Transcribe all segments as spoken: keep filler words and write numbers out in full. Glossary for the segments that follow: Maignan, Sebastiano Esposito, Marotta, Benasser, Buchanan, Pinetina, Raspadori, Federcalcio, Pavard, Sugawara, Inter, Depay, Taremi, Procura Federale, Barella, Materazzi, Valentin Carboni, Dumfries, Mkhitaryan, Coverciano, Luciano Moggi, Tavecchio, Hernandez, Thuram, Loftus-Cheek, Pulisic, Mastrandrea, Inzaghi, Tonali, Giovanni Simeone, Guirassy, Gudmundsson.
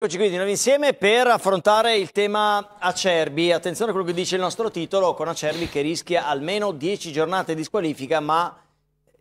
Eccoci qui di nuovo insieme per affrontare il tema Acerbi. Attenzione a quello che dice il nostro titolo, con Acerbi che rischia almeno dieci giornate di squalifica, ma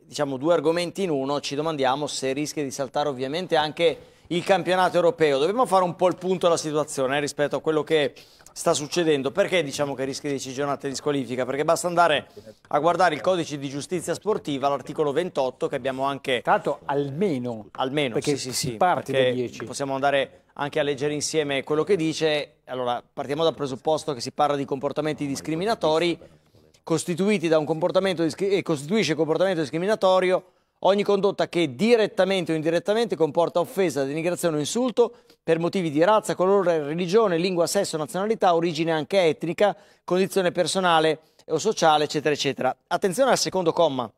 diciamo due argomenti in uno. Ci domandiamo se rischia di saltare ovviamente anche il campionato europeo. Dobbiamo fare un po' il punto alla situazione eh, rispetto a quello che sta succedendo. Perché diciamo che rischia dieci giornate di squalifica? Perché basta andare a guardare il codice di giustizia sportiva, l'articolo ventotto, che abbiamo anche... Tanto almeno, almeno perché sì, sì, si sì, parte da dieci. Possiamo andare anche a leggere insieme quello che dice. Allora, partiamo dal presupposto che si parla di comportamenti discriminatori, costituiti da un comportamento e costituisce comportamento discriminatorio ogni condotta che direttamente o indirettamente comporta offesa, denigrazione o insulto per motivi di razza, colore, religione, lingua, sesso, nazionalità, origine anche etnica, condizione personale o sociale, eccetera, eccetera. Attenzione al secondo comma,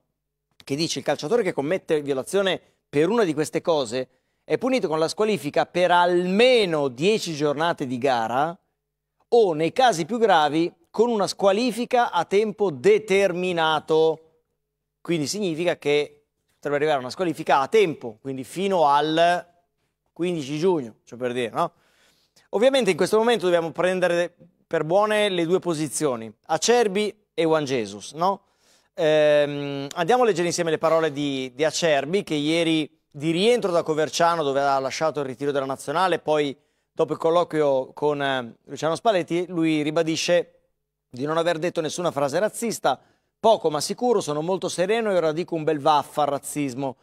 che dice: il calciatore che commette violazione per una di queste cose è punito con la squalifica per almeno dieci giornate di gara o, nei casi più gravi, con una squalifica a tempo determinato. Quindi significa che potrebbe arrivare a una squalifica a tempo, quindi fino al quindici giugno, cioè per dire, no? Ovviamente in questo momento dobbiamo prendere per buone le due posizioni, Acerbi e Juan Jesus, no? Ehm, andiamo a leggere insieme le parole di, di Acerbi, che ieri... di rientro da Coverciano, dove ha lasciato il ritiro della nazionale, poi dopo il colloquio con eh, Luciano Spaletti, lui ribadisce di non aver detto nessuna frase razzista, poco ma sicuro, sono molto sereno e ora dico un bel vaffa al razzismo.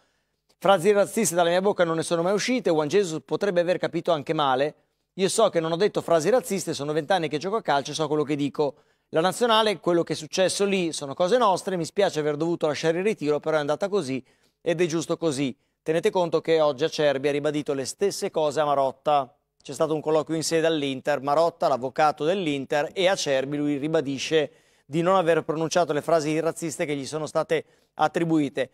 Frasi razziste dalla mia bocca non ne sono mai uscite, Juan Jesus potrebbe aver capito anche male, io so che non ho detto frasi razziste, sono vent'anni che gioco a calcio e so quello che dico. La nazionale, quello che è successo lì, sono cose nostre, mi spiace aver dovuto lasciare il ritiro, però è andata così ed è giusto così. Tenete conto che oggi Acerbi ha ribadito le stesse cose a Marotta. C'è stato un colloquio in sede all'Inter, Marotta, l'avvocato dell'Inter, e Acerbi, lui ribadisce di non aver pronunciato le frasi razziste che gli sono state attribuite.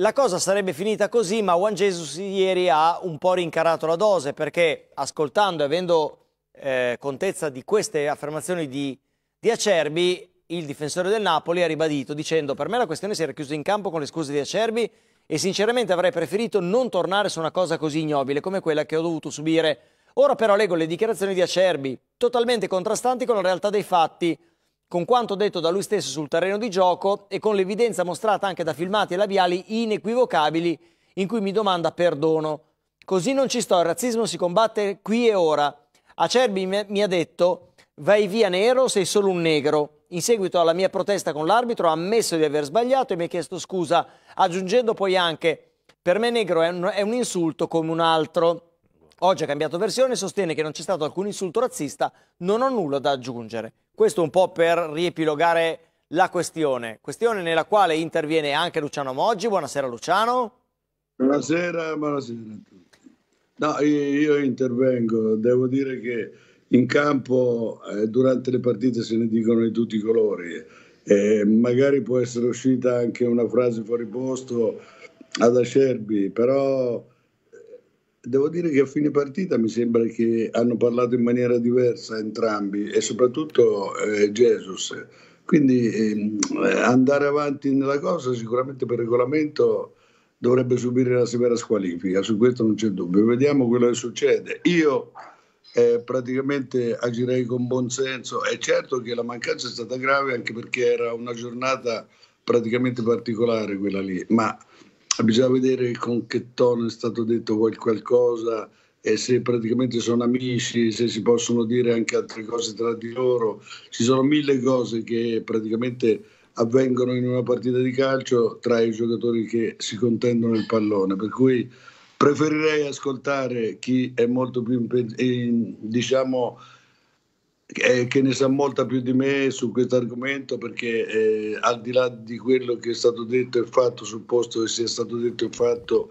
La cosa sarebbe finita così, ma Juan Jesus ieri ha un po' rincarato la dose, perché ascoltando e avendo eh, contezza di queste affermazioni di, di Acerbi, il difensore del Napoli ha ribadito dicendo: per me la questione si era chiusa in campo con le scuse di Acerbi e sinceramente avrei preferito non tornare su una cosa così ignobile come quella che ho dovuto subire. Ora però leggo le dichiarazioni di Acerbi, totalmente contrastanti con la realtà dei fatti, con quanto detto da lui stesso sul terreno di gioco e con l'evidenza mostrata anche da filmati e labiali inequivocabili in cui mi domanda perdono. Così non ci sto, il razzismo si combatte qui e ora. Acerbi mi ha detto: vai via nero, sei solo un negro. In seguito alla mia protesta con l'arbitro ha ammesso di aver sbagliato e mi ha chiesto scusa, aggiungendo poi anche: per me negro è un, è un insulto come un altro. Oggi ha cambiato versione e sostiene che non c'è stato alcun insulto razzista, non ho nulla da aggiungere. Questo un po' per riepilogare la questione, questione nella quale interviene anche Luciano Moggi. Buonasera Luciano. Buonasera, buonasera a tutti. No, io intervengo, devo dire che in campo eh, durante le partite se ne dicono di tutti i colori, eh, magari può essere uscita anche una frase fuori posto ad Acerbi, però eh, devo dire che a fine partita mi sembra che hanno parlato in maniera diversa entrambi, e soprattutto eh, Jesus, quindi eh, andare avanti nella cosa sicuramente per regolamento dovrebbe subire la severa squalifica, su questo non c'è dubbio. Vediamo quello che succede. Io Eh, praticamente agirei con buon senso. È certo che la mancanza è stata grave, anche perché era una giornata praticamente particolare quella lì, ma bisogna vedere con che tono è stato detto qualcosa e se praticamente sono amici, se si possono dire anche altre cose tra di loro. Ci sono mille cose che praticamente avvengono in una partita di calcio tra i giocatori che si contendono il pallone, per cui preferirei ascoltare chi è molto più, diciamo, che ne sa molta più di me su questo argomento, perché eh, al di là di quello che è stato detto e fatto, supposto che sia stato detto e fatto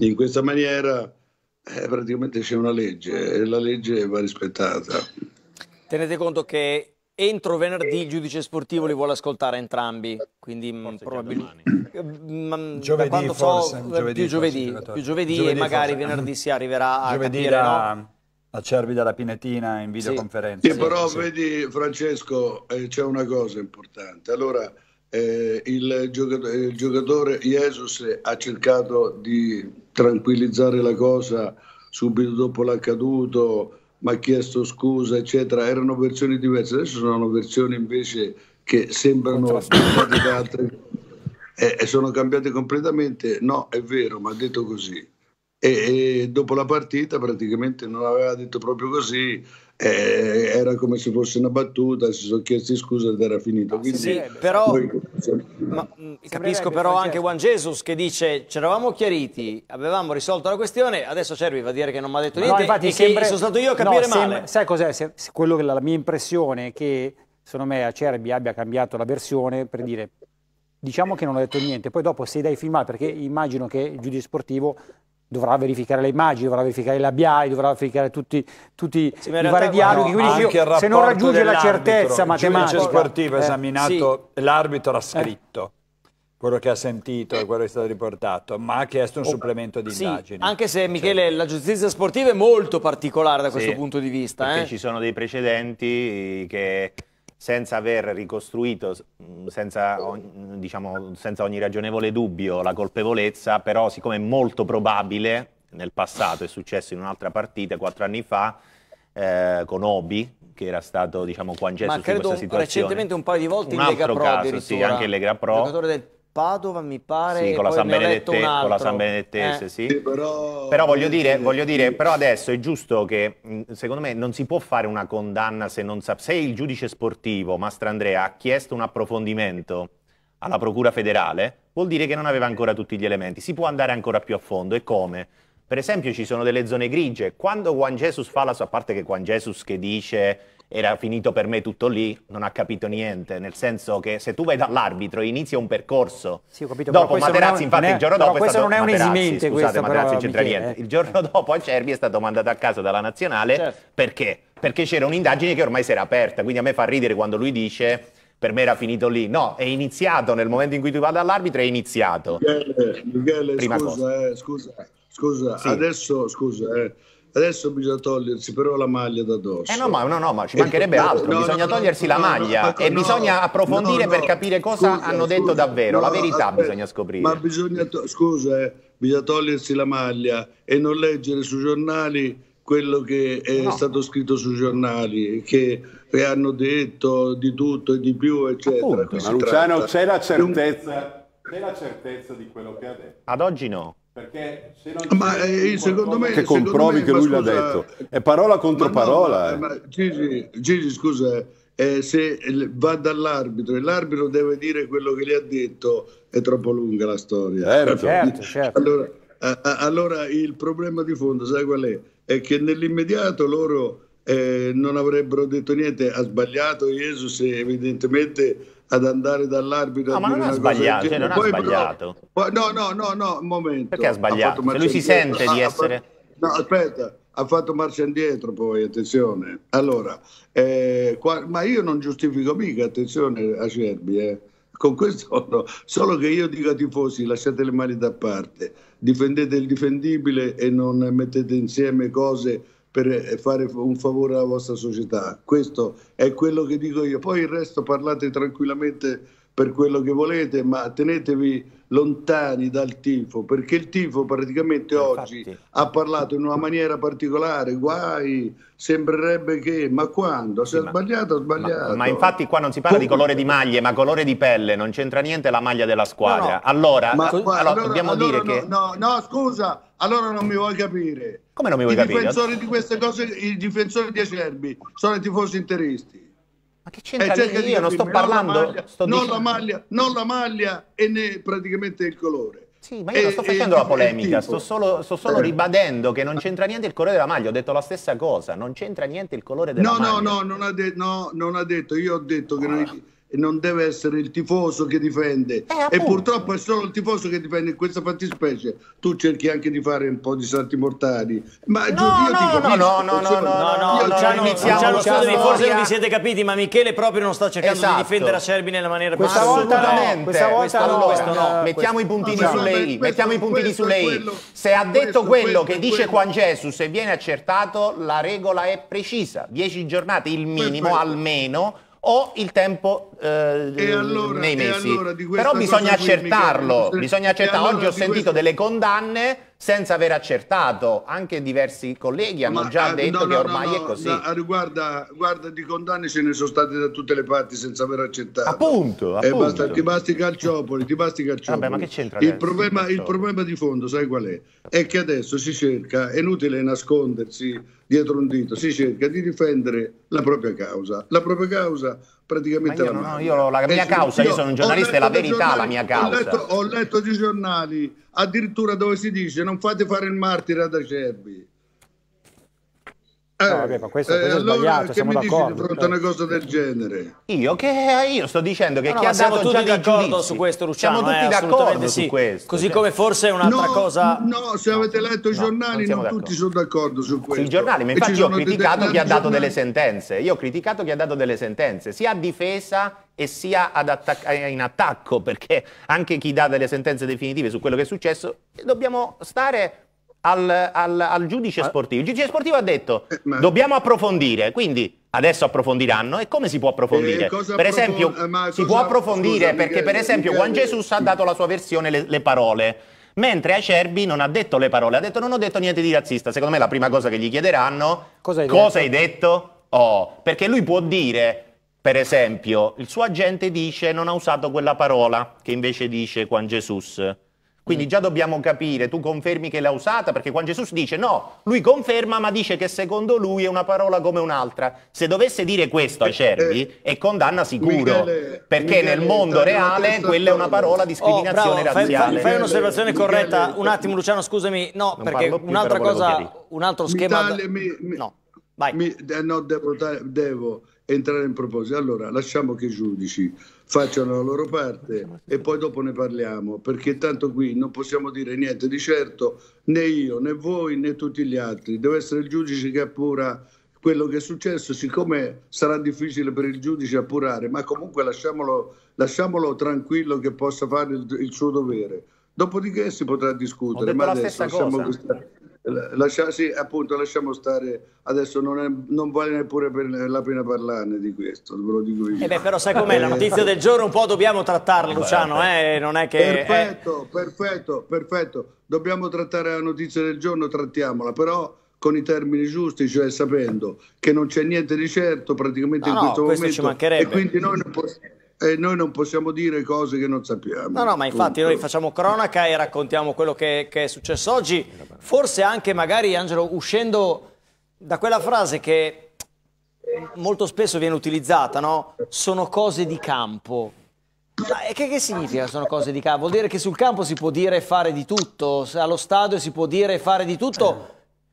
in questa maniera, eh, praticamente c'è una legge e la legge va rispettata. Tenete conto che entro venerdì il giudice sportivo li vuole ascoltare entrambi, quindi probabilmente... Ma, giovedì, quando forse, so, giovedì, più giovedì, forse, più giovedì, giovedì e magari forse. Venerdì si arriverà a giovedì capire, da, no? Acerbi dalla Pinetina in videoconferenza. Sì, sì, sì, però sì. Vedi Francesco, eh, c'è una cosa importante. Allora eh, il, giocatore, il giocatore Jesus ha cercato di tranquillizzare la cosa subito dopo l'accaduto mi ha chiesto scusa eccetera, erano versioni diverse, adesso sono versioni invece che sembrano da altre e, e sono cambiate completamente. No, è vero, mi ha detto così e, e dopo la partita praticamente non aveva detto proprio così, eh, era come se fosse una battuta, si sono chiesti scusa ed era finito. Quindi, sì, però noi... ma, capisco però anche Juan Jesus che dice ci eravamo chiariti, avevamo risolto la questione, adesso Acerbi va a dire che non mi ha detto niente, no, infatti, e sempre... sono stato io a capire no, male. Sem... sai cos'è? Se... quello che la mia impressione è che secondo me Acerbi abbia cambiato la versione per dire diciamo che non ho detto niente, poi dopo se dai filmati, perché immagino che il giudice sportivo dovrà verificare le immagini, dovrà verificare la B I, dovrà verificare tutti, tutti sì, i vari dialoghi. No, quindi io, se non raggiunge la certezza matematica... Il giudice sportivo ha eh, esaminato, sì. L'arbitro ha scritto eh. quello che ha sentito e quello che è stato riportato, ma ha chiesto un oh, supplemento di sì, indagini. Anche se, Michele, cioè, la giustizia sportiva è molto particolare da questo sì, punto di vista. Perché eh. ci sono dei precedenti che... senza aver ricostruito, senza, diciamo, senza ogni ragionevole dubbio la colpevolezza, però siccome è molto probabile, nel passato è successo in un'altra partita quattro anni fa eh, con Obi, che era stato diciamo Juan Jesus in questa situazione. Ma recentemente un paio di volte in Lega Pro addirittura. Sì, anche in Lega Pro. Il giocatore del Padova mi pare, sì, con la San Benedettese, con la San Benedettese eh. sì. sì però... però voglio dire, voglio dire però adesso è giusto che secondo me non si può fare una condanna se non sa, se il giudice sportivo Mastrandrea ha chiesto un approfondimento alla Procura Federale vuol dire che non aveva ancora tutti gli elementi, si può andare ancora più a fondo. E come? Per esempio ci sono delle zone grigie, quando Juan Jesus fa la sua parte, che Juan Jesus che dice era finito per me tutto lì, non ha capito niente, nel senso che se tu vai dall'arbitro inizia un percorso, sì, ho capito, dopo Materazzi, infatti il giorno dopo è stato Materazzi, scusate Materazzi non c'entra niente, il giorno dopo Acerbi è stato mandato a casa dalla nazionale, certo. Perché? Perché c'era un'indagine che ormai si era aperta, quindi a me fa ridere quando lui dice per me era finito lì, no, è iniziato nel momento in cui tu vai dall'arbitro, è iniziato. Michele, Michele prima scusa, cosa. Eh, scusa, scusa, sì. adesso scusa, eh. Adesso bisogna togliersi però la maglia da dosso. Eh no, ma, no, no, ma ci mancherebbe e, altro, no, bisogna no, togliersi no, la maglia no, ecco, e no, bisogna approfondire no, no, per capire cosa scusa, hanno detto scusa, davvero, no, la verità aspetta, bisogna scoprire. Ma bisogna, to scusa, eh, bisogna togliersi la maglia e non leggere sui giornali quello che è no. stato scritto sui giornali, che hanno detto di tutto e di più, eccetera. Appunto, ma Luciano, c'è la certezza, c'è la certezza di quello che ha detto? Ad oggi no. Perché se non ma eh, secondo me che comprovi me, che lui l'ha detto è parola contro parola. No, ma, eh. ma, Gigi, Gigi scusa eh, se va dall'arbitro e l'arbitro deve dire quello che gli ha detto è troppo lunga la storia, certo, certo, certo. Allora, a, a, allora il problema di fondo sai qual è? È che nell'immediato loro eh, non avrebbero detto niente, ha sbagliato Jesus evidentemente ad andare dall'arbitro no, ma non ha sbagliato, cioè non poi, ha sbagliato. Però, no, no, no, no, un momento. Perché ha sbagliato? Se lui si sente ah, di essere... Ha fatto, no, aspetta, ha fatto marcia indietro poi, attenzione. Allora, eh, qua, ma io non giustifico mica, attenzione Acerbi, eh. Con questo no. Solo che io dico ai tifosi, lasciate le mani da parte, difendete il difendibile e non mettete insieme cose per fare un favore alla vostra società. Questo è quello che dico io. Poi il resto parlate tranquillamente per quello che volete, ma tenetevi lontani dal tifo, perché il tifo praticamente oggi Infatti. ha parlato in una maniera particolare, guai, sembrerebbe che, ma quando? Se sì, ha sbagliato, ha sbagliato. Ma, ma infatti qua non si parla Comunque. di colore di maglie, ma colore di pelle, non c'entra niente la maglia della squadra. No, no. Allora, ma, allora, allora, dobbiamo allora, dire no, che... No, no, scusa, allora non mi vuoi capire. Come non mi vuoi I capire? Difensori di queste cose, i difensori di Acerbi sono i tifosi interisti. Ma che c'entra io? Di non sto parlando... Non la maglia, sto non, la maglia, non la maglia e né praticamente il colore. Sì, ma io e, non sto facendo la polemica, sto solo, sto solo eh. ribadendo che non c'entra niente il colore della maglia. Ho detto la stessa cosa, non c'entra niente il colore della no, maglia. No, no, non ha no, non ha detto. Io ho detto ah. che... Non... non deve essere il tifoso che difende eh, e purtroppo è solo il tifoso che difende in questa fattispecie. Tu cerchi anche di fare un po' di salti mortali, ma no, io no, ti capisco, no, no, no, no, no, no, Luciano, Luciano, Luciano, forse non vi siete capiti, ma Michele proprio non sta cercando esatto. di difendere Acerbi nella maniera più assolutamente. Questa volta no, questa no, no. no. Mettiamo i puntini no, sulle i, mettiamo i puntini sulle i. Se ha detto questo, quello questo, che dice Juan Jesus e viene accertato, la regola è precisa: dieci giornate il minimo almeno. o il tempo eh, e allora, nei mesi. E allora di Però bisogna accertarlo, mi... bisogna accertarlo. Allora oggi ho sentito questo... delle condanne senza aver accertato, anche diversi colleghi hanno Ma, già detto no, no, che ormai no, no, è così. No, guarda, guarda, di condanne ce ne sono state da tutte le parti senza aver accettato. Appunto, appunto. E basta, ti basti calciopoli, ti basti calciopoli. Vabbè, ma che c'entra il problema, il problema di fondo, sai qual è? È che adesso si cerca, è inutile nascondersi dietro un dito, si cerca di difendere la propria causa. La propria causa praticamente... Io, la, no, io la mia causa, io sono un giornalista, è la verità giornali, la mia causa. Ho letto, ho letto di giornali, addirittura dove si dice non fate fare il martire ad Acerbi. Eh, no, vabbè, ma questo, questo eh, è sbagliato, allora, siamo d'accordo. Di fronte a una cosa del genere. Io che io sto dicendo che no, chi no, ha dato tutti d'accordo su questo, Luciano. Siamo tutti eh, d'accordo sì. su questo. Così cioè. come forse è un'altra no, cosa. No, se avete letto i giornali no, non, non tutti sono d'accordo su questo. Sui giornali, ma infatti io ho criticato chi ha dato delle sentenze. Io ho criticato chi ha dato delle sentenze, sia a difesa e sia ad attac in attacco, perché anche chi dà delle sentenze definitive su quello che è successo, dobbiamo stare Al, al, al giudice sportivo. Il giudice sportivo ha detto eh, ma... dobbiamo approfondire, quindi adesso approfondiranno. E come si può approfondire? Eh, per esempio approf si può approfondire, scusa, perché Michele, per esempio Michele... Juan Jesus ha dato la sua versione, le, le parole, mentre Acerbi non ha detto le parole, ha detto non ho detto niente di razzista. Secondo me la prima cosa che gli chiederanno cosa hai, cosa detto? hai detto? Oh, perché lui può dire, per esempio, il suo agente dice non ha usato quella parola che invece dice Juan Jesus. Quindi già dobbiamo capire, tu confermi che l'ha usata, perché Juan Jesus dice no, lui conferma ma dice che secondo lui è una parola come un'altra. Se dovesse dire questo Acerbi eh, eh, è condanna sicuro, Michele, perché Michele, nel mondo reale quella è una parola discriminazione oh, bravo, razziale. Fai, fai un'osservazione corretta, un attimo Luciano scusami, no non perché un'altra cosa, un altro schema... Mi tale, mi, mi, no, vai. Mi, no, devo, devo entrare in proposito, allora lasciamo che i giudici facciano la loro parte e poi dopo ne parliamo, perché tanto qui non possiamo dire niente di certo, né io, né voi, né tutti gli altri. Deve essere il giudice che appura quello che è successo, siccome sarà difficile per il giudice appurare, ma comunque lasciamolo, lasciamolo tranquillo che possa fare il, il suo dovere. Dopodiché si potrà discutere, ma adesso lasciamo questa... Lascia, sì, appunto, lasciamo stare. Adesso non, è, non vale neppure per la pena parlarne di questo, ve lo dico io. Eh beh, però sai com'è, la notizia del giorno un po' dobbiamo trattarla, Luciano, eh? Non è che... Perfetto, è... perfetto, perfetto. Dobbiamo trattare la notizia del giorno, trattiamola, però con i termini giusti, cioè sapendo che non c'è niente di certo praticamente no, in questo, no, questo momento. Ci mancherebbe. E quindi noi non possiamo... E noi non possiamo dire cose che non sappiamo. No, no, ma infatti punto. Noi facciamo cronaca e raccontiamo quello che, che è successo oggi. Forse anche magari, Angelo, uscendo da quella frase che molto spesso viene utilizzata, no? Sono cose di campo. E che, che significa sono cose di campo? Vuol dire che sul campo si può dire e fare di tutto, allo stadio si può dire e fare di tutto,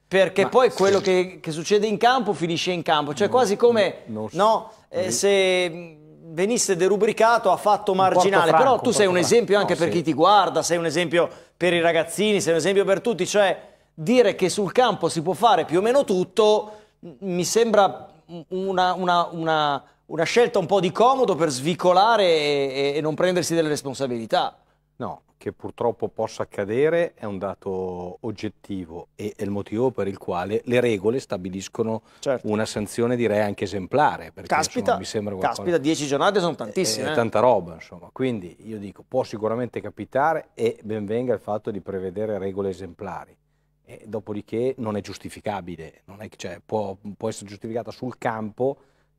perché ma poi sì. quello che, che succede in campo finisce in campo. Cioè no, quasi come, no, no eh, se... venisse derubricato a fatto marginale, franco, però tu sei un esempio anche no, per sì. chi ti guarda, sei un esempio per i ragazzini, sei un esempio per tutti, cioè dire che sul campo si può fare più o meno tutto mi sembra una, una, una, una scelta un po' di comodo per svicolare e, e non prendersi delle responsabilità. No, che purtroppo possa accadere è un dato oggettivo e è il motivo per il quale le regole stabiliscono certo. una sanzione direi anche esemplare, perché caspita, insomma, mi sembra qualcosa... Caspita, dieci giornate sono tantissime. È, è eh. tanta roba, insomma, quindi io dico può sicuramente capitare e ben venga il fatto di prevedere regole esemplari. E dopodiché non è giustificabile, non è, cioè, può, può essere giustificata sul campo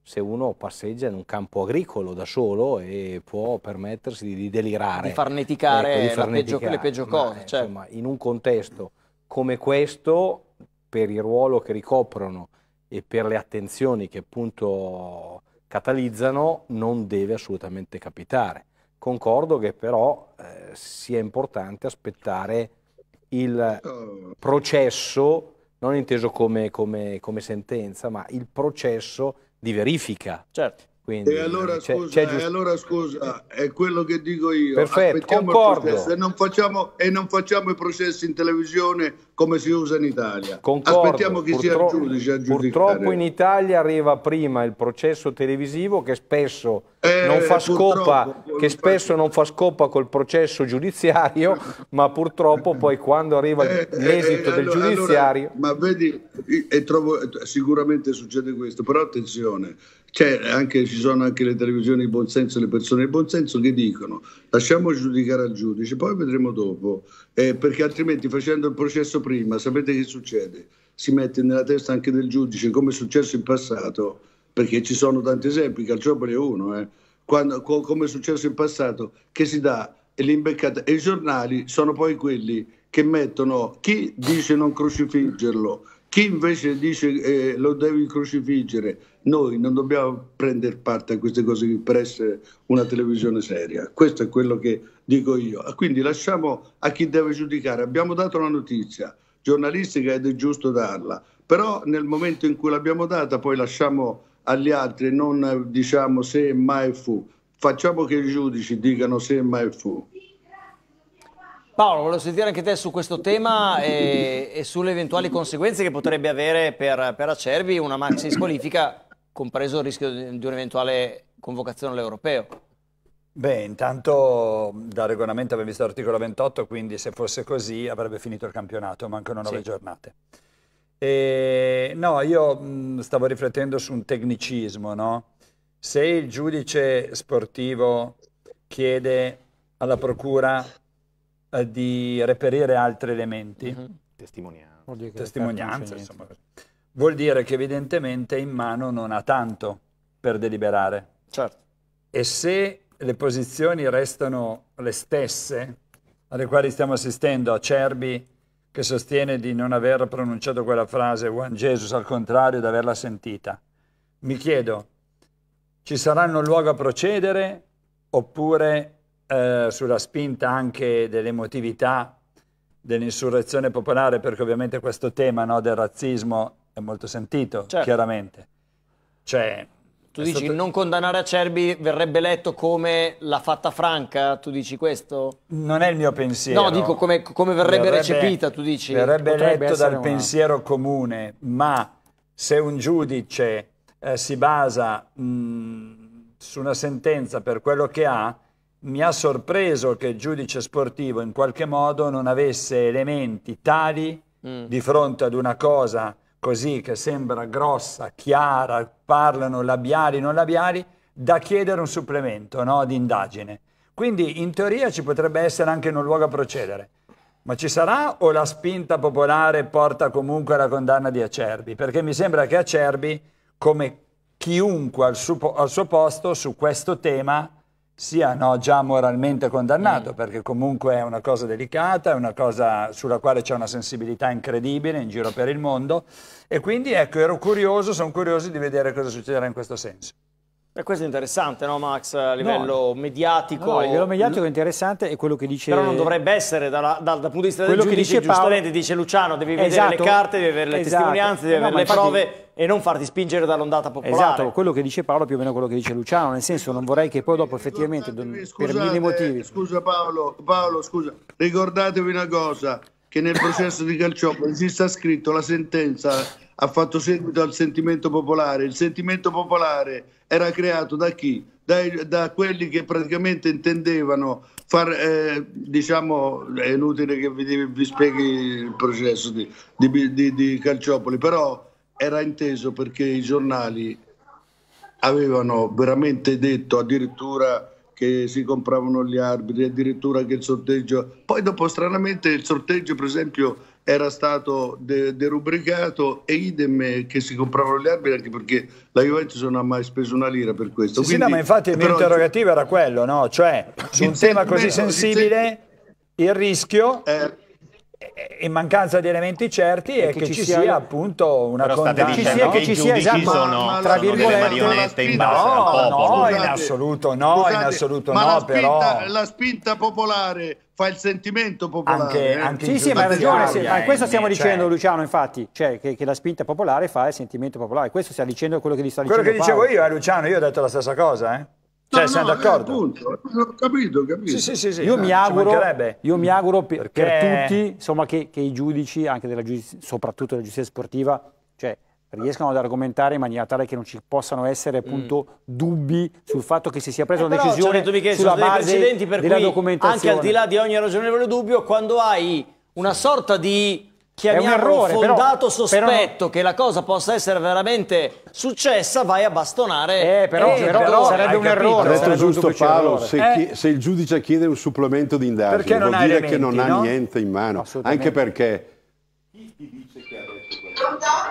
se uno passeggia in un campo agricolo da solo e può permettersi di, di delirare. Di farneticare, ecco, di farneticare. Peggio, le peggio cose. Ma, cioè. Insomma, in un contesto come questo, per il ruolo che ricoprono e per le attenzioni che appunto catalizzano, non deve assolutamente capitare. Concordo che però eh, sia importante aspettare il processo, non inteso come, come, come sentenza, ma il processo di verifica. Certo. Quindi, e, allora, scusa, e allora scusa, è quello che dico io. Perfetto, concordo. E non, facciamo, e non facciamo i processi in televisione come si usa in Italia. Concordo. Aspettiamo che sia il giudice a giudicare. Purtroppo in Italia arriva prima il processo televisivo, che spesso eh, non fa scopa, che spesso non fa scopa col processo giudiziario, ma purtroppo poi quando arriva eh, l'esito eh, del allora, giudiziario. Allora, ma vedi, e trovo, sicuramente succede questo, però attenzione. Anche, ci sono anche le televisioni di buonsenso e le persone di buonsenso che dicono lasciamo giudicare al giudice, poi vedremo dopo, eh, perché altrimenti facendo il processo prima, sapete che succede? Si mette nella testa anche del giudice, come è successo in passato, perché ci sono tanti esempi, Calciopoli è uno, eh, quando, co come è successo in passato, che si dà l'imbeccata, e i giornali sono poi quelli che mettono chi dice non crocifiggerlo, chi invece dice eh, lo devi crocifiggere. Noi non dobbiamo prendere parte a queste cose per essere una televisione seria. Questo è quello che dico io. Quindi lasciamo a chi deve giudicare. Abbiamo dato la notizia giornalistica ed è giusto darla. Però nel momento in cui l'abbiamo data poi lasciamo agli altri, non diciamo se e mai fu. Facciamo che i giudici dicano se e mai fu. Paolo, volevo sentire anche te su questo tema e, e sulle eventuali conseguenze che potrebbe avere per, per Acerbi una maxi squalifica, compreso il rischio di, di un'eventuale convocazione all'Europeo. Beh, intanto dal regolamento abbiamo visto l'articolo ventotto, quindi se fosse così avrebbe finito il campionato, mancano nove sì. giornate. E, no, io mh, stavo riflettendo su un tecnicismo, no? Se il giudice sportivo chiede alla procura di reperire altri elementi, mm-hmm. testimonianza, vuol dire, testimonianza insomma, vuol dire che evidentemente in mano non ha tanto per deliberare, certo. E se le posizioni restano le stesse alle quali stiamo assistendo, Acerbi che sostiene di non aver pronunciato quella frase, Juan Jesus al contrario di averla sentita, mi chiedo, ci saranno luogo a procedere oppure Eh, sulla spinta anche dell'emotività dell'insurrezione popolare, perché ovviamente questo tema, no, del razzismo è molto sentito, certo. chiaramente. Cioè, tu dici stato... non condannare Acerbi verrebbe letto come la fatta franca, tu dici questo? Non è il mio pensiero. No, dico come, come verrebbe, verrebbe recepita, tu dici. Verrebbe letto dal una... pensiero comune, ma se un giudice eh, si basa mh, su una sentenza per quello che ha, mi ha sorpreso che il giudice sportivo in qualche modo non avesse elementi tali mm. di fronte ad una cosa così che sembra grossa, chiara, parlano labiali, non labiali, da chiedere un supplemento, no, di indagine. Quindi in teoria ci potrebbe essere anche un luogo a procedere. Ma ci sarà o la spinta popolare porta comunque alla condanna di Acerbi? Perché mi sembra che Acerbi, come chiunque al suo, al suo posto su questo tema, sia no, già moralmente condannato, mm. perché comunque è una cosa delicata, è una cosa sulla quale c'è una sensibilità incredibile in giro per il mondo, e quindi ecco, ero curioso, sono curioso di vedere cosa succederà in questo senso. E questo è interessante, no Max, a livello no. mediatico? No, a livello mediatico è interessante, è quello che dice... Però non dovrebbe essere, dal, dal, dal punto di vista del giudice, che dice giustamente Paolo... dice Luciano, devi vedere esatto. le carte, devi avere le esatto. testimonianze, devi no, avere le prove... Infatti... e non farti spingere dall'ondata popolare. Esatto, quello che dice Paolo è più o meno quello che dice Luciano, nel senso non vorrei che poi dopo effettivamente, scusate, per mille motivi... Scusa Paolo, Paolo, scusa, ricordatevi una cosa, che nel processo di Calciopoli si sta scritto la sentenza ha fatto seguito al sentimento popolare, il sentimento popolare era creato da chi? Da, da quelli che praticamente intendevano far, eh, diciamo, è inutile che vi, vi spieghi il processo di, di, di, di Calciopoli, però... era inteso perché i giornali avevano veramente detto addirittura che si compravano gli arbitri, addirittura che il sorteggio... Poi dopo stranamente il sorteggio per esempio era stato de derubricato e idem che si compravano gli arbitri, anche perché la Juventus non ha mai speso una lira per questo. Sì, Quindi, sì no, ma infatti il mio interrogativo era quello, no? Cioè su un tema così sensibile il rischio... Eh, in mancanza di elementi certi e, e che, che ci, ci sia, sia appunto una condanna, ci sia che ci sia esatto, sono, tra sono delle marionette in base no, al popolo. No, in assoluto no, scusate, in assoluto ma no, la spinta, però la spinta popolare fa il sentimento popolare. Anche, eh? anche sì, sì, ma hai ragione, sì, ma questo stiamo dicendo cioè, Luciano, infatti, cioè che, che la spinta popolare fa il sentimento popolare. Questo stiamo dicendo quello che gli sta dicendo. Quello che dicevo io, eh, Luciano, io ho detto la stessa cosa, eh. Cioè, no, siamo no, d'accordo? Appunto, ho capito, ho capito. Sì, sì, sì, sì. Io, no, mi auguro, io mi auguro per, perché... per tutti, insomma, che, che i giudici, anche della giudizia, soprattutto della giustizia sportiva, cioè, riescano ad argomentare in maniera tale che non ci possano essere, appunto, mm. dubbi sul fatto che si sia presa eh una decisione che sulla sono base dei per della cui, documentazione. Anche al di là di ogni ragionevole dubbio, quando hai una sorta di... chiamiamolo fondato sospetto però, però, che la cosa possa essere veramente successa, vai a bastonare. Eh, però, eh, però, però sarebbe un capito, errore. Detto sarebbe giusto, Paolo, se, eh. chi, se il giudice chiede un supplemento di indagine, vuol dire elementi, che non no? ha niente in mano. Anche perché. Chi ti dice che ha detto quello?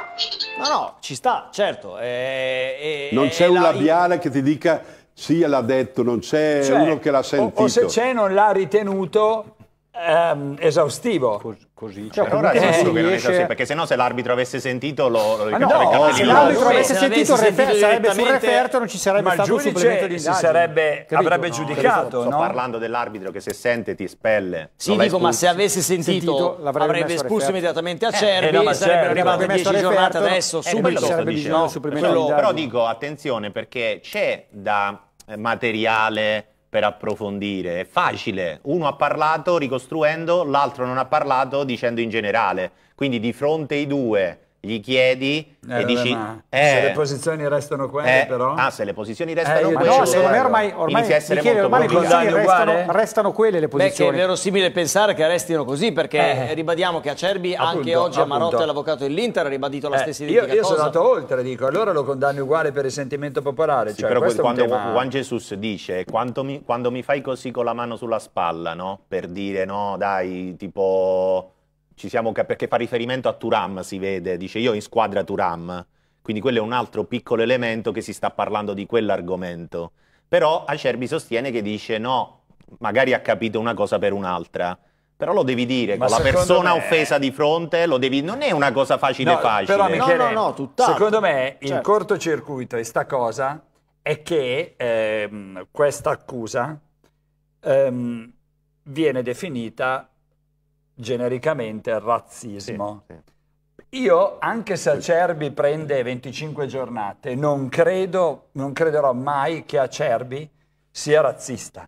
No, no, ci sta, certo. Eh, eh, non c'è un la... labiale che ti dica sì, l'ha detto, non c'è cioè, uno che l'ha sentito. O, o se c'è, non l'ha ritenuto. Um, esaustivo Cos così cioè, però eh, riesce... che non esaustivo, perché sennò se l'arbitro avesse sentito lo, lo no, no, se l'arbitro avesse sentito, se sentito sarebbe sul referto, non ci sarebbe stato un supplemento di indagine, sarebbe, capito, avrebbe no, giudicato. Sto no? parlando dell'arbitro che se sente ti espelle. Sì, dico, ma se avesse sentito, sentito avrebbe espulso immediatamente Acerbi, eh, eh, no, sarebbero arrivate dieci giornate adesso subito, però dico attenzione perché c'è da materiale per approfondire, è facile, uno ha parlato ricostruendo, l'altro non ha parlato dicendo in generale, quindi di fronte ai due gli chiedi eh, e vabbè, dici eh, se le posizioni restano quelle eh, però ah se le posizioni restano eh, quelle no, secondo me ormai, ormai inizia a essere chiede, molto ormai posizioni restano, restano quelle le posizioni. Beh, che è verosimile pensare che restino così perché eh. ribadiamo che Acerbi appunto, anche oggi a Marotta, l'avvocato dell'Inter, ha ribadito la eh. stessa identica io, io cosa. Sono andato oltre, dico allora lo condanno uguale per il sentimento popolare, sì, cioè, però questo quando tema... Juan Jesus dice quando mi, quando mi fai così con la mano sulla spalla, no? Per dire no dai tipo ci siamo, perché fa riferimento a Thuram, si vede, dice io in squadra Thuram, quindi quello è un altro piccolo elemento che si sta parlando di quell'argomento, però Acerbi sostiene che dice no, magari ha capito una cosa per un'altra, però lo devi dire, ma con la persona me... offesa di fronte, lo devi... non è una cosa facile no, facile. Però mi chiede, no, no, no, tutt'altro. Secondo me certo. il cortocircuito di sta cosa è che ehm, questa accusa ehm, viene definita genericamente razzismo. Sì, sì. Io, anche se Acerbi prende venticinque giornate, non credo, non crederò mai che Acerbi sia razzista.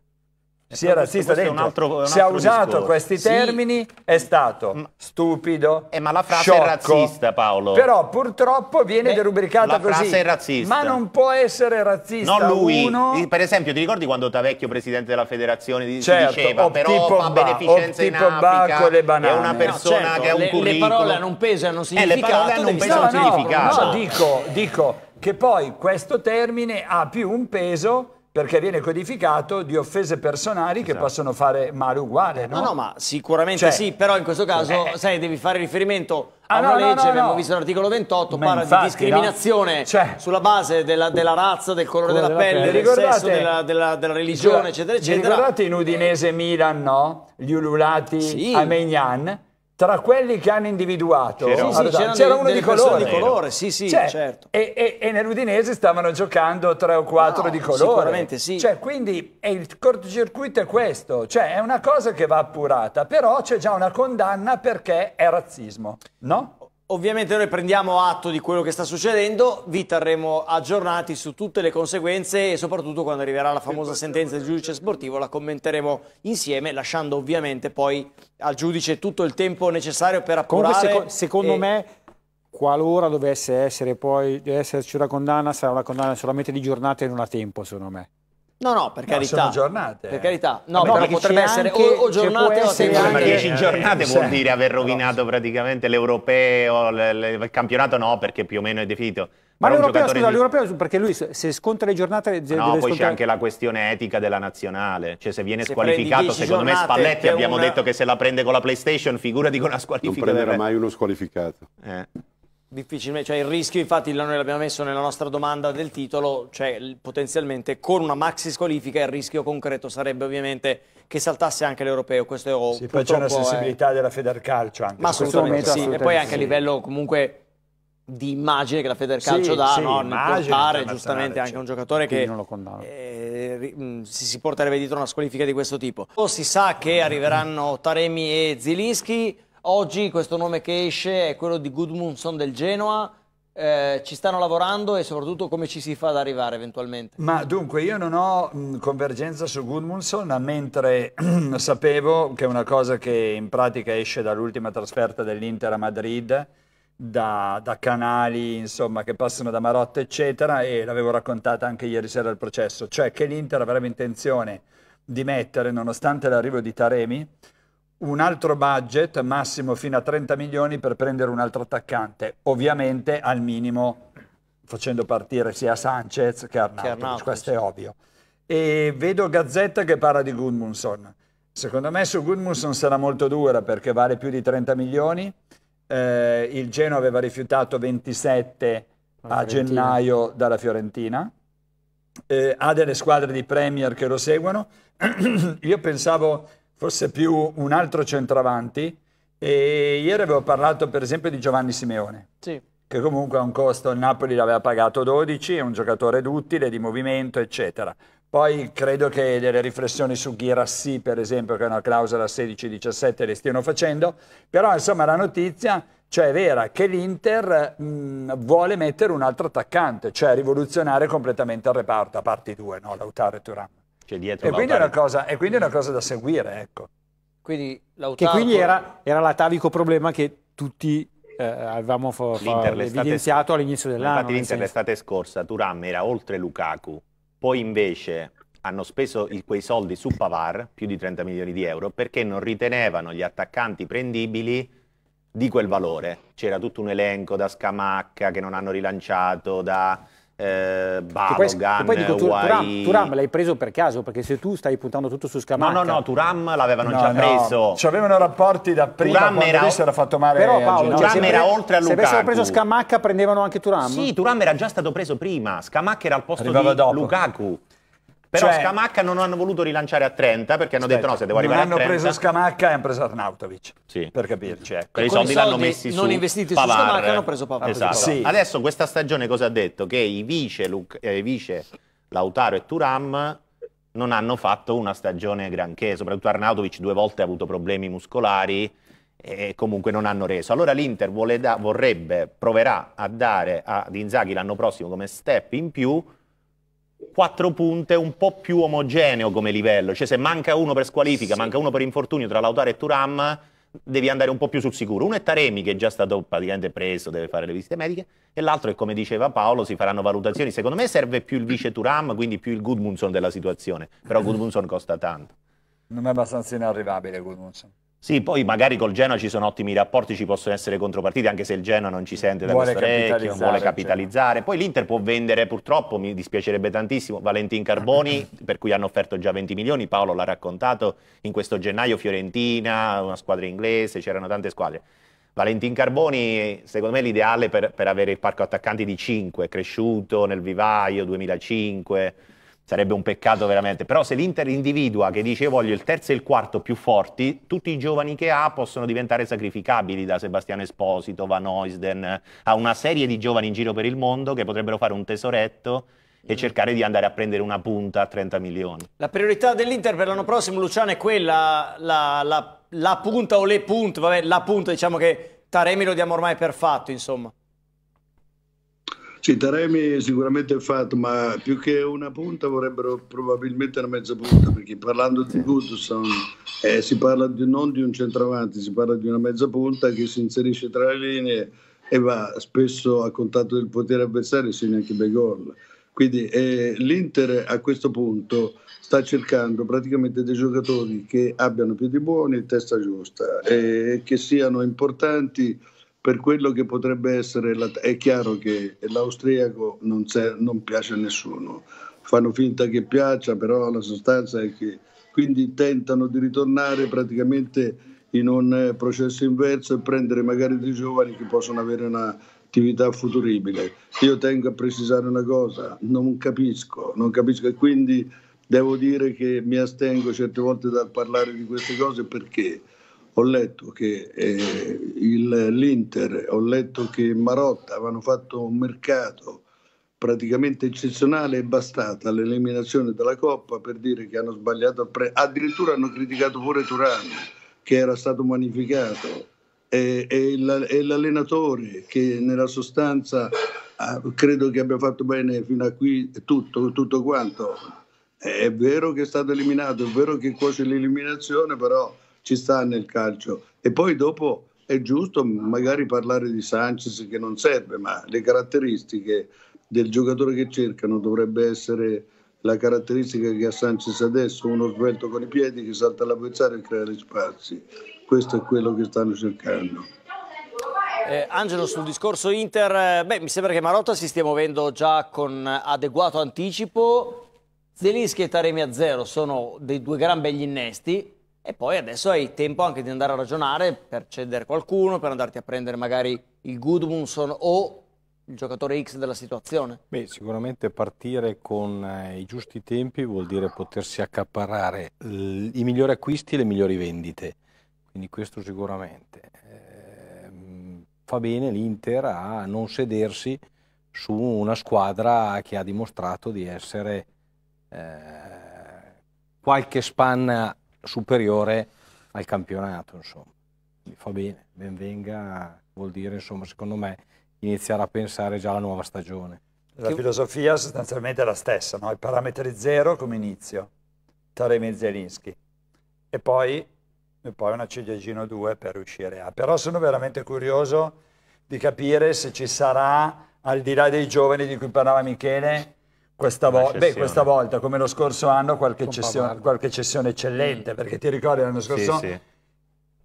Sia razzista questo, questo dentro. È un altro, un altro si è usato discorso. Questi termini, sì. è stato ma, stupido. Eh, ma la frase sciocco, è razzista, Paolo. Però purtroppo viene Beh, derubricata la così. La frase è razzista. Ma non può essere razzista. No, lui. Uno... Per esempio, ti ricordi quando Tavecchio, presidente della federazione, certo, diceva però fa beneficenza in Africa, è una persona no, certo, che ha un le, curriculum. Le parole non pesano significato. Eh, non pesano no, significato. No, no, dico, dico che poi questo termine ha più un peso perché viene codificato di offese personali esatto. che possono fare male uguale, no? No, no, ma sicuramente cioè, sì, però in questo caso, eh, sai, devi fare riferimento a ah, una no, legge, no, no, abbiamo no. visto l'articolo ventotto, ma parla infatti, di discriminazione no? cioè, sulla base della, della razza, del colore della, della pelle, pelle del sesso, della, della, della religione, eccetera, eccetera. Ricordate in Udinese Milan, no? Gli ululati sì. a Maignan, tra quelli che hanno individuato c'era sì, sì, uno di colore, di colore sì, sì, cioè, certo. e, e, e nell'Udinese stavano giocando tre o quattro no, di colore sicuramente sì cioè, quindi e il cortocircuito è questo, cioè è una cosa che va appurata, però c'è già una condanna perché è razzismo, no? Ovviamente noi prendiamo atto di quello che sta succedendo, vi terremo aggiornati su tutte le conseguenze e soprattutto quando arriverà la famosa sentenza del giudice sportivo la commenteremo insieme, lasciando ovviamente poi al giudice tutto il tempo necessario per appurare. Comunque, seco secondo e... me, qualora dovesse essere poi esserci una condanna, sarà una condanna solamente di giornate e non a tempo, secondo me. No, no, per no, carità. Sono giornate. Per carità. No, no perché potrebbe essere anche, o, o giornate o tempo. Ma dieci giornate eh, vuol dire aver rovinato no. praticamente l'europeo, il campionato no, perché più o meno è definito. Ma l'europeo, scusa, di... l'europeo perché lui se sconta le giornate... No, deve poi scontare... c'è anche la questione etica della nazionale. Cioè se viene se squalificato, secondo me Spalletti abbiamo una... detto che se la prende con la PlayStation, figurati con una squalifica. Non prenderà mai uno squalificato. Eh. Difficilmente, cioè il rischio infatti noi l'abbiamo messo nella nostra domanda del titolo, cioè potenzialmente con una maxi squalifica il rischio concreto sarebbe ovviamente che saltasse anche l'europeo, questo è o sì, poi c'è una sensibilità è... della Federcalcio anche ma in assolutamente, questo momento, sì. assolutamente sì, e poi anche a livello comunque di immagine che la Federcalcio sì, dà sì, no? nel portare giustamente anche cioè, un giocatore che non lo eh, si, si porterebbe dietro una squalifica di questo tipo. Si sa che arriveranno Taremi e Zieliński. Oggi questo nome che esce è quello di Gudmundsson del Genoa, eh, ci stanno lavorando e soprattutto come ci si fa ad arrivare eventualmente? Ma dunque io non ho mh, convergenza su Gudmundsson, mentre sapevo che è una cosa che in pratica esce dall'ultima trasferta dell'Inter a Madrid, da, da canali insomma che passano da Marotta eccetera, e l'avevo raccontata anche ieri sera al processo, cioè che l'Inter avrebbe intenzione di mettere, nonostante l'arrivo di Taremi, un altro budget massimo fino a trenta milioni per prendere un altro attaccante, ovviamente al minimo facendo partire sia Sanchez che Arnautovic, questo è ovvio. E vedo Gazzetta che parla di Gudmundsson. Secondo me su Gudmundsson sarà molto dura perché vale più di trenta milioni, eh, il Genoa aveva rifiutato ventisette a gennaio dalla Fiorentina, eh, ha delle squadre di Premier che lo seguono. Io pensavo forse più un altro centravanti, e ieri avevo parlato per esempio di Giovanni Simeone, sì, che comunque ha un costo, il Napoli l'aveva pagato dodici, è un giocatore d'utile, di movimento eccetera. Poi credo che delle riflessioni su Guirassy per esempio, che è una clausola sedici diciassette, le stiano facendo, però insomma la notizia, cioè, è vera che l'Inter vuole mettere un altro attaccante, cioè rivoluzionare completamente il reparto, a parte i due, no? Lautaro e Thuram. Cioè dietro e, quindi è una cosa, e quindi è una cosa da seguire, ecco. Quindi Lautaro... Che quindi era, era l'atavico problema che tutti eh, avevamo evidenziato all'inizio dell'anno. Infatti l'Inter l'estate scorsa, Thuram era oltre Lukaku, poi invece hanno speso il, quei soldi su Pavard, più di trenta milioni di euro, perché non ritenevano gli attaccanti prendibili di quel valore. C'era tutto un elenco da Scamacca che non hanno rilanciato, da... Eh, Balogan, poi, poi dico, tu, Thuram, Thuram l'hai preso per caso, perché se tu stai puntando tutto su Scamacca... No, no, no, Thuram l'avevano no, già no. preso. Ci avevano rapporti da prima, Thuram quando era... si era fatto male. Però Paolo, Thuram no, era oltre a Lukaku. Se avessero preso Scamacca prendevano anche Thuram? Sì, Thuram era già stato preso prima, Scamacca era al posto Arrivava di dopo. Lukaku. Però cioè, Scamacca non hanno voluto rilanciare a trenta perché hanno aspetta, detto no, se devo arrivare a trenta. Non hanno preso Scamacca e hanno preso Arnautovic, sì, per capirci. Ecco. I soldi l'hanno messi non su investiti Pavard. Su Scamacca hanno preso Pavard. Esatto. Sì. Adesso questa stagione cosa ha detto? Che i vice, Luc eh, i vice Lautaro e Thuram non hanno fatto una stagione granché, soprattutto Arnautovic due volte ha avuto problemi muscolari e comunque non hanno reso. Allora l'Inter vorrebbe, proverà a dare ad Inzaghi l'anno prossimo come step in più quattro punte un po' più omogeneo come livello, cioè se manca uno per squalifica, sì, manca uno per infortunio tra Lautaro e Thuram, devi andare un po' più sul sicuro. Uno è Taremi, che è già stato praticamente preso, deve fare le visite mediche, e l'altro è, come diceva Paolo, si faranno valutazioni. Secondo me serve più il vice Thuram, quindi più il Gudmundsson della situazione, però Gudmundsson costa tanto. Non è abbastanza inarrivabile Gudmundsson. Sì, poi magari col Genoa ci sono ottimi rapporti, ci possono essere contropartite, anche se il Genoa non ci sente da questo orecchio, vuole capitalizzare. Poi l'Inter può vendere, purtroppo, mi dispiacerebbe tantissimo, Valentin Carboni, per cui hanno offerto già venti milioni, Paolo l'ha raccontato, in questo gennaio Fiorentina, una squadra inglese, c'erano tante squadre. Valentin Carboni, secondo me, è l'ideale per, per avere il parco attaccanti di cinque, cresciuto nel vivaio duemilacinque, sarebbe un peccato veramente, però se l'Inter individua che dice io voglio il terzo e il quarto più forti, tutti i giovani che ha possono diventare sacrificabili, da Sebastiano Esposito, Van Oisden, ha una serie di giovani in giro per il mondo che potrebbero fare un tesoretto e cercare di andare a prendere una punta a trenta milioni. La priorità dell'Inter per l'anno prossimo, Luciano, è quella, la, la, la punta o le punte, vabbè, la punta, diciamo che Taremi lo diamo ormai per fatto, insomma. Sì, Taremi sicuramente è fatto, ma più che una punta vorrebbero probabilmente una mezza punta, perché parlando di Gudmundsson eh, si parla di, non di un centravanti, si parla di una mezza punta che si inserisce tra le linee e va spesso a contatto del potere avversario e segna anche bei gol. Quindi eh, l'Inter a questo punto sta cercando praticamente dei giocatori che abbiano piedi buoni e testa giusta e che siano importanti per quello che potrebbe essere. La, è chiaro che l'austriaco non, non piace a nessuno, fanno finta che piaccia, però la sostanza è che quindi tentano di ritornare praticamente in un processo inverso e prendere magari dei giovani che possono avere un'attività futuribile. Io tengo a precisare una cosa, non capisco, non capisco e quindi devo dire che mi astengo certe volte dal parlare di queste cose perché... Ho letto che eh, l'Inter, ho letto che Marotta avevano fatto un mercato praticamente eccezionale e bastata l'eliminazione della Coppa per dire che hanno sbagliato, addirittura hanno criticato pure Thuram che era stato magnificato è, è l'allenatore che nella sostanza credo che abbia fatto bene fino a qui tutto, tutto quanto. È vero che è stato eliminato, è vero che cuoce l'eliminazione, però ci sta nel calcio. E poi dopo è giusto magari parlare di Sanchez, che non serve, ma le caratteristiche del giocatore che cercano dovrebbe essere la caratteristica che ha Sanchez adesso: uno svelto con i piedi che salta all'avversario e crea gli spazi. Questo è quello che stanno cercando. Eh, Angelo, sul discorso Inter, beh, mi sembra che Marotta si stia muovendo già con adeguato anticipo. Zieliński e Taremi a zero sono dei due gran begli innesti, e poi adesso hai tempo anche di andare a ragionare per cedere qualcuno, per andarti a prendere magari il Gudmundsson o il giocatore X della situazione. Beh, sicuramente partire con eh, i giusti tempi vuol dire potersi accaparrare l- i migliori acquisti e le migliori vendite, quindi questo sicuramente eh, fa bene l'Inter a non sedersi su una squadra che ha dimostrato di essere eh, qualche spanna superiore al campionato, insomma. Quindi fa bene, ben venga, vuol dire, insomma, secondo me, iniziare a pensare già alla nuova stagione. La filosofia sostanzialmente è la stessa, no? I parametri zero come inizio, Taremi e Zieliński, e poi, e poi una ciliegino due per riuscire a... Però sono veramente curioso di capire se ci sarà, al di là dei giovani di cui parlava Michele, questa, vo beh, questa volta, come lo scorso anno, qualche cessione, qualche cessione eccellente, mm. perché ti ricordi l'anno scorso... Sì, sì.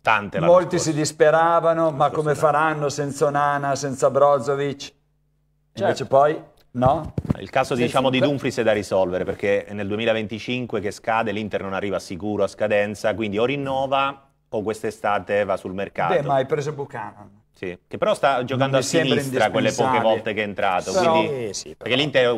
Tante Molti scorso. si disperavano, ma come faranno senza Onana, senza Brozovic? Certo. Invece poi no? Il caso, diciamo, di Dumfries è da risolvere, perché nel duemilaventicinque che scade l'Inter non arriva sicuro a scadenza, quindi o rinnova o quest'estate va sul mercato. Beh, ma hai preso Buchanan. Sì, che però sta giocando a sinistra quelle poche volte che è entrato, però, quindi, eh sì, perché l'Inter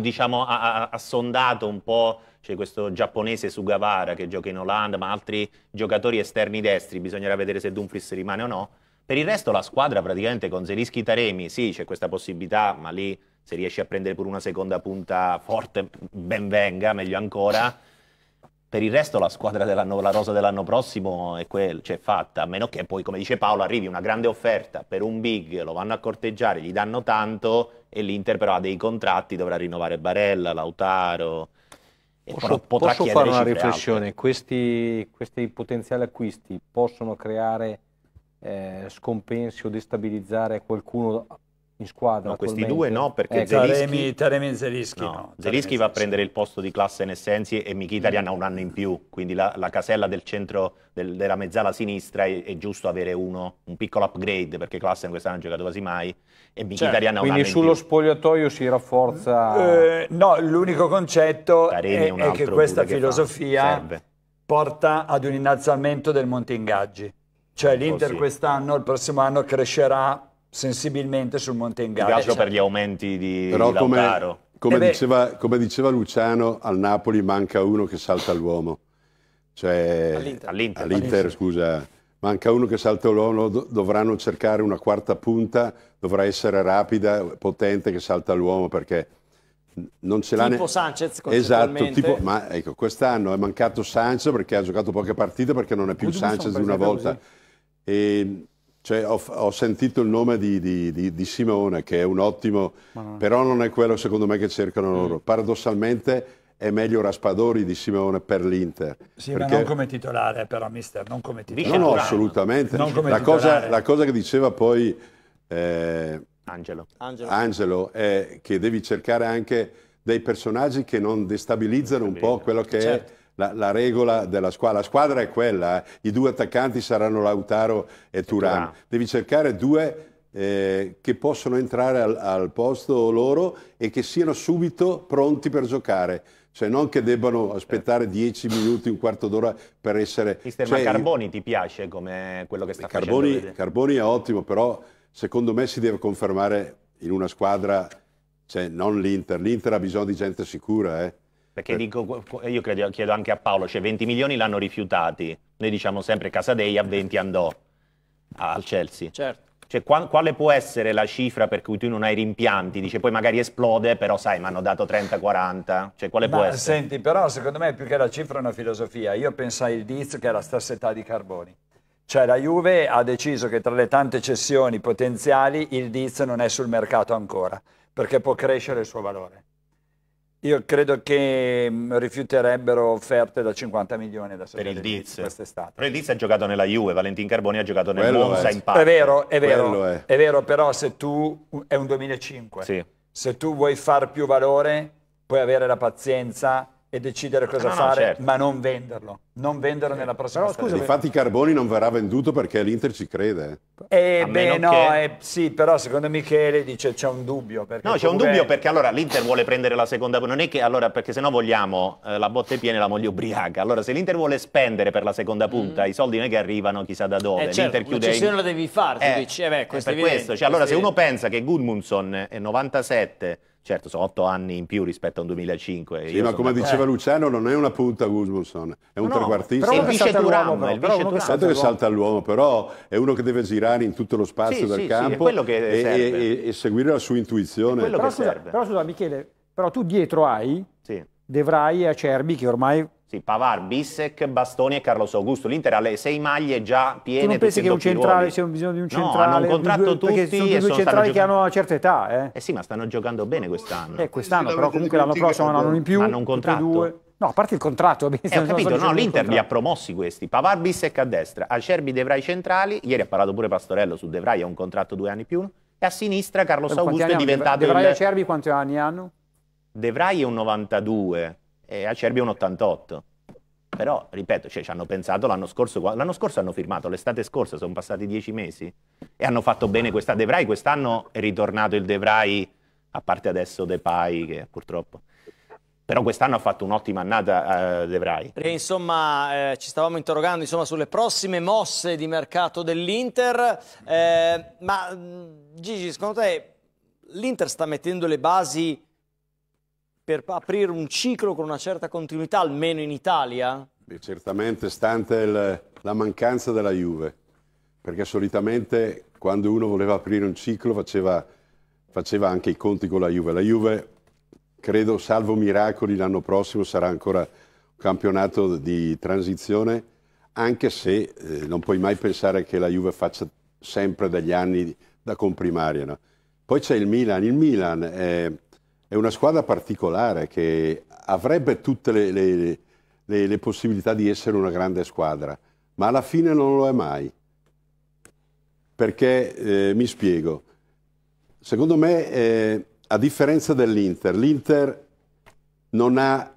diciamo, ha, ha sondato un po', cioè questo giapponese Sugawara che gioca in Olanda, ma altri giocatori esterni destri, bisognerà vedere se Dumfries rimane o no. Per il resto la squadra praticamente con Zieliński, Taremi, sì c'è questa possibilità, ma lì se riesci a prendere pure una seconda punta forte ben venga, meglio ancora. Per il resto la squadra dell'anno, la rosa dell'anno prossimo è quella, cioè fatta, a meno che poi, come dice Paolo, arrivi una grande offerta per un big, lo vanno a corteggiare, gli danno tanto, e l'Inter però ha dei contratti, dovrà rinnovare Barella, Lautaro, e posso, potrà posso fare una riflessione, questi, questi potenziali acquisti possono creare eh, scompensi o destabilizzare qualcuno in squadra? No, questi due no, perché eh, Zieliński, Taremi e Zieliński, no. No, Zieliński va a prendere il posto di Class in Essenzi e Mkhitaryan mm. ha un anno in più, quindi la, la casella del centro del, della mezzala sinistra è, è giusto avere uno, un piccolo upgrade, perché Class quest'anno non ha giocato quasi mai e Mkhitaryan cioè, ha un quindi anno sullo in più. Spogliatoio si rafforza eh, no, l'unico concetto è, è che questa filosofia che porta ad un innalzamento del monte ingaggi, cioè l'Inter quest'anno, il prossimo anno crescerà sensibilmente sul monte ingaggi per gli aumenti di, però di Lautaro. Come, come, diceva, come diceva Luciano, al Napoli manca uno che salta l'uomo, cioè all'Inter, scusa, manca uno che salta l'uomo, dovranno cercare una quarta punta, dovrà essere rapida, potente, che salta l'uomo, perché non ce l'ha tipo ne... Sanchez, esatto, tipo, ma ecco, quest'anno è mancato Sanchez perché ha giocato poche partite, perché non è più Sanchez di una volta e... Cioè, ho, ho sentito il nome di, di, di, di Simeone, che è un ottimo, no. però non è quello secondo me che cercano loro. Mm. Paradossalmente è meglio Raspadori di Simeone per l'Inter. Sì, perché... ma non come titolare, però, mister, non come titolare. No, no, assolutamente. Non come la, cosa, la cosa che diceva poi eh, Angelo, Angelo. Angelo è che devi cercare anche dei personaggi che non destabilizzano un po' quello che certo. è La, la regola della squadra. La squadra è quella, eh. i due attaccanti saranno Lautaro e Thuram. Devi cercare due eh, che possono entrare al, al posto loro e che siano subito pronti per giocare. Cioè non che debbano aspettare dieci minuti, un quarto d'ora per essere... Mister, cioè, ma Carboni ti piace come quello che sta Carboni, facendo? Carboni è ottimo, però secondo me si deve confermare in una squadra, cioè non l'Inter. L'Inter ha bisogno di gente sicura, eh. Perché dico, io credo, chiedo anche a Paolo, cioè venti milioni l'hanno rifiutati, noi diciamo sempre Casadei a venti andò al Chelsea. Certo. Cioè, qual, quale può essere la cifra per cui tu non hai rimpianti? Dice poi magari esplode, però sai, mi hanno dato trenta quaranta, cioè quale Ma, può essere? Senti, però secondo me più che la cifra è una filosofia, io pensai il Diz che era la stessa età di Carboni. Cioè la Juve ha deciso che tra le tante cessioni potenziali il Diz non è sul mercato ancora, perché può crescere il suo valore. Io credo che rifiuterebbero offerte da cinquanta milioni da per il Diz quest'estate. Però il Diz ha giocato nella Juve, Valentin Carboni ha giocato nel Monza in parte. È vero, è vero, è. è vero, però se tu è un duemilacinque, sì. Se tu vuoi far più valore puoi avere la pazienza e decidere cosa no, fare, no, certo. ma non venderlo, non venderlo eh, nella prossima però, stagione. Scusa, infatti Carboni non verrà venduto perché l'Inter ci crede. Eh, beh, no, che... eh, sì, però secondo Michele dice c'è un dubbio. Perché no, c'è un dubbio è... perché allora l'Inter vuole prendere la seconda, non è che allora perché se no vogliamo eh, la botte piena e la moglie ubriaca. Allora se l'Inter vuole spendere per la seconda punta, mm. i soldi non è che arrivano chissà da dove. Eh, certo, la decisione in... la devi fare, eh, tu dici, eh, beh, questo è per questo. Cioè, allora se uno pensa che Gudmundsson è novantasette... Certo, sono otto anni in più rispetto a un duemilacinque. Sì, io ma come diceva eh. Luciano, non è una punta Gudmundsson, è un no, trequartista. È il vice Thuram, è il vice Thuram. Tanto che salta all'uomo, però è uno che deve girare in tutto lo spazio sì, del sì, campo sì, e, e, e, e seguire la sua intuizione. Però, che scusa, serve. però scusa Michele, però tu dietro hai sì. De Vrij e Acerbi che ormai... Sì, Pavard, Bissek, Bastoni e Carlos Augusto. L'Inter ha le sei maglie già piene. Tu non pensi che un centrale sia un bisogno di un centrale? No, hanno un contratto tutti perché sono due centrali che hanno una certa età. Eh. eh sì, ma stanno giocando bene quest'anno. Eh, quest'anno, però comunque l'anno prossimo hanno in più. Hanno un contratto. No, a parte il contratto. Eh, ho capito, no, l'Inter li ha promossi questi. Pavard, Bissek a destra, Acerbi, De Vrij centrali. Ieri ha parlato pure Pastorello su De Vrij, ha un contratto due anni più. E a sinistra Carlos Augusto è diventato... De Vrij e Acerbi quanti anni hanno? De Vrij è un novantadue. E Acerbi è un ottantotto, però ripeto, cioè, ci hanno pensato l'anno scorso, l'anno scorso hanno firmato, l'estate scorsa sono passati dieci mesi e hanno fatto bene questa De Vrij, quest'anno è ritornato il De Vrij, a parte adesso Depay che purtroppo, però quest'anno ha fatto un'ottima annata eh, De Vrij. E insomma eh, ci stavamo interrogando insomma, sulle prossime mosse di mercato dell'Inter, eh, ma Gigi secondo te l'Inter sta mettendo le basi per aprire un ciclo con una certa continuità, almeno in Italia? Beh, certamente, stante il, la mancanza della Juve, perché solitamente quando uno voleva aprire un ciclo faceva, faceva anche i conti con la Juve. La Juve, credo, salvo miracoli, l'anno prossimo sarà ancora un campionato di transizione, anche se eh, non puoi mai pensare che la Juve faccia sempre degli anni da comprimaria. No? Poi c'è il Milan. Il Milan è... È una squadra particolare che avrebbe tutte le, le, le, le possibilità di essere una grande squadra, ma alla fine non lo è mai. Perché, eh, mi spiego, secondo me, eh, a differenza dell'Inter, l'Inter non ha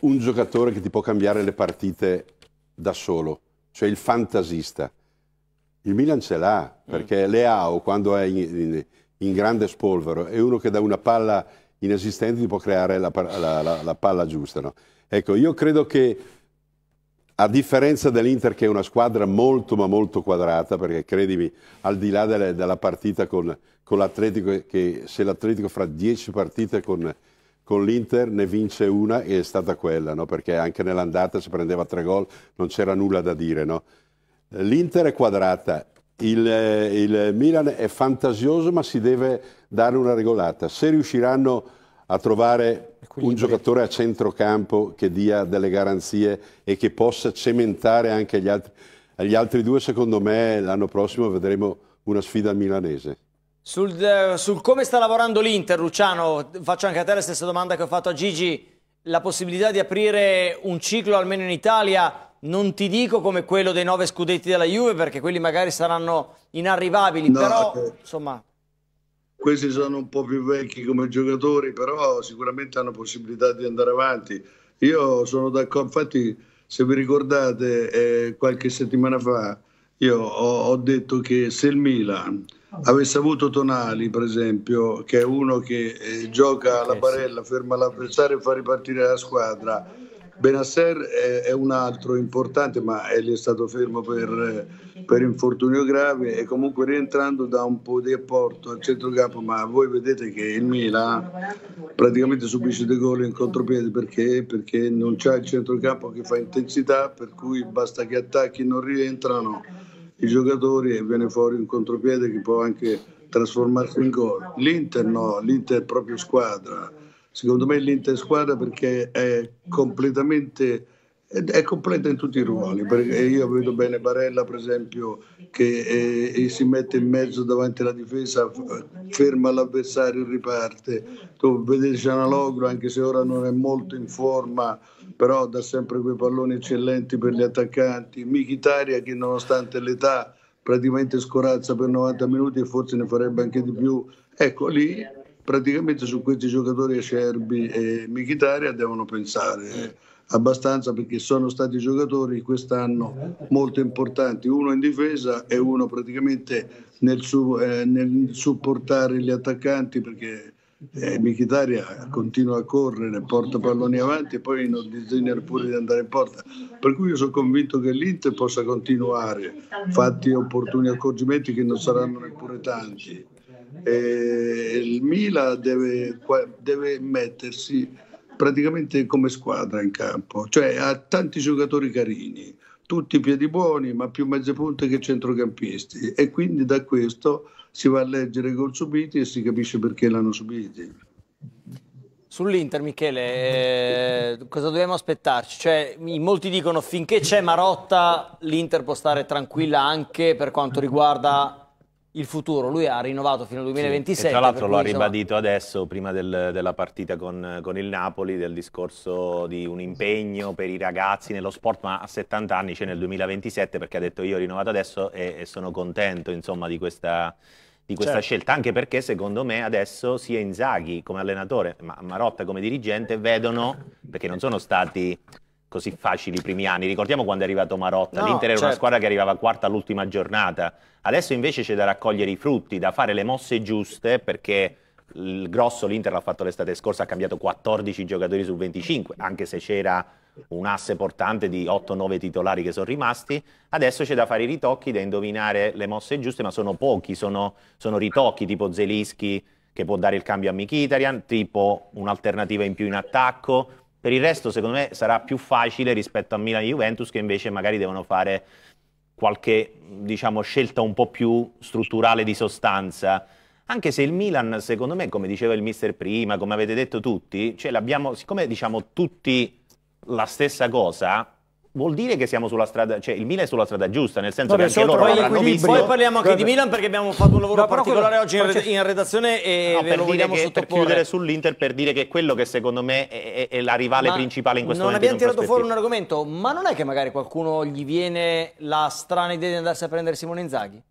un giocatore che ti può cambiare le partite da solo, cioè il fantasista. Il Milan ce l'ha, perché mm. Leao, quando è in... in in grande spolvero, è uno che da una palla inesistente ti può creare la, la, la, la palla giusta. No? Ecco, io credo che, a differenza dell'Inter, che è una squadra molto ma molto quadrata, perché credimi, al di là delle, della partita con, con l'Atletico, che se l'Atletico fra dieci partite con, con l'Inter ne vince una, è stata quella, no? Perché anche nell'andata si prendeva tre gol, non c'era nulla da dire. No? L'Inter è quadrata. Il, il Milan è fantasioso ma si deve dare una regolata. Se riusciranno a trovare un giocatore a centrocampo che dia delle garanzie e che possa cementare anche gli altri, gli altri due, secondo me l'anno prossimo vedremo una sfida milanese. Sul, sul come sta lavorando l'Inter, Luciano, faccio anche a te la stessa domanda che ho fatto a Gigi. La possibilità di aprire un ciclo almeno in Italia... Non ti dico come quello dei nove scudetti della Juve, perché quelli magari saranno inarrivabili, no, però eh, insomma... Questi sono un po' più vecchi come giocatori, però sicuramente hanno possibilità di andare avanti. Io sono d'accordo, infatti se vi ricordate eh, qualche settimana fa io ho, ho detto che se il Milan avesse avuto Tonali, per esempio, che è uno che eh, gioca alla barella, ferma l'avversario e fa ripartire la squadra... Benasser è, è un altro importante, ma è, è stato fermo per, per infortunio grave e comunque rientrando da un po' di apporto al centrocampo, ma voi vedete che il Milan praticamente subisce dei gol in contropiede perché, perché non c'è il centrocampo che fa intensità, per cui basta che attacchi, non rientrano i giocatori e viene fuori un contropiede che può anche trasformarsi in gol. L'Inter no, l'Inter è proprio squadra. Secondo me l'Inter squadra perché è completamente è completa in tutti i ruoli, perché io vedo bene Barella, per esempio, che eh, si mette in mezzo davanti alla difesa, ferma l'avversario e riparte. Tu vedi Cianaloglu, anche se ora non è molto in forma, però dà sempre quei palloni eccellenti per gli attaccanti. Mkhitaryan, che nonostante l'età praticamente scorazza per novanta minuti e forse ne farebbe anche di più. Ecco, lì praticamente su questi giocatori Acerbi e Mkhitaryan devono pensare abbastanza, perché sono stati giocatori quest'anno molto importanti, uno in difesa e uno praticamente nel, su, eh, nel supportare gli attaccanti, perché eh, Mkhitaryan continua a correre, porta palloni avanti e poi non disegna pure di andare in porta, per cui io sono convinto che l'Inter possa continuare, fatti opportuni accorgimenti che non saranno neppure tanti. E il Milan deve, deve mettersi praticamente come squadra in campo, cioè ha tanti giocatori carini, tutti piedi buoni, ma più mezze punte che centrocampisti, e quindi da questo si va a leggere i gol subiti e si capisce perché l'hanno subiti. Sull'Inter, Michele, eh, cosa dobbiamo aspettarci? Cioè, molti dicono finché c'è Marotta l'Inter può stare tranquilla anche per quanto riguarda il futuro. Lui ha rinnovato fino al duemilaventisette. Sì, tra l'altro lo ha ribadito adesso, prima del, della partita con, con il Napoli, del discorso di un impegno per i ragazzi nello sport, ma a settanta anni c'è nel duemilaventisette, perché ha detto io ho rinnovato adesso e, e sono contento, insomma, di questa, di questa certo. scelta, anche perché secondo me adesso sia Inzaghi come allenatore ma Marotta come dirigente vedono, perché non sono stati così facili i primi anni. Ricordiamo quando è arrivato Marotta, no, l'Inter era certo. una squadra che arrivava quarta all'ultima giornata. Adesso invece c'è da raccogliere i frutti, da fare le mosse giuste, perché il grosso l'Inter l'ha fatto l'estate scorsa, ha cambiato quattordici giocatori su venticinque, anche se c'era un asse portante di otto nove titolari che sono rimasti. Adesso c'è da fare i ritocchi, da indovinare le mosse giuste, ma sono pochi, sono, sono ritocchi tipo Zieliński che può dare il cambio a Mkhitaryan, tipo un'alternativa in più in attacco. Per il resto secondo me sarà più facile rispetto a Milan e Juventus, che invece magari devono fare qualche, diciamo, scelta un po' più strutturale di sostanza. Anche se il Milan, secondo me, come diceva il mister prima, come avete detto tutti, cioè l'abbiamo, siccome diciamo tutti la stessa cosa, vuol dire che siamo sulla strada, cioè il Milan è sulla strada giusta, nel senso, vabbè, che anche loro avranno visto. Poi parliamo anche, vabbè, di Milan, perché abbiamo fatto un lavoro, no, particolare quello, oggi in, red in redazione, e no, ve lo vogliamo che, sottoporre. Per chiudere sull'Inter, per dire che quello che secondo me è, è la rivale ma principale in questo non momento. Non abbiamo tirato fuori un argomento, ma non è che magari qualcuno gli viene la strana idea di andarsi a prendere Simone Inzaghi?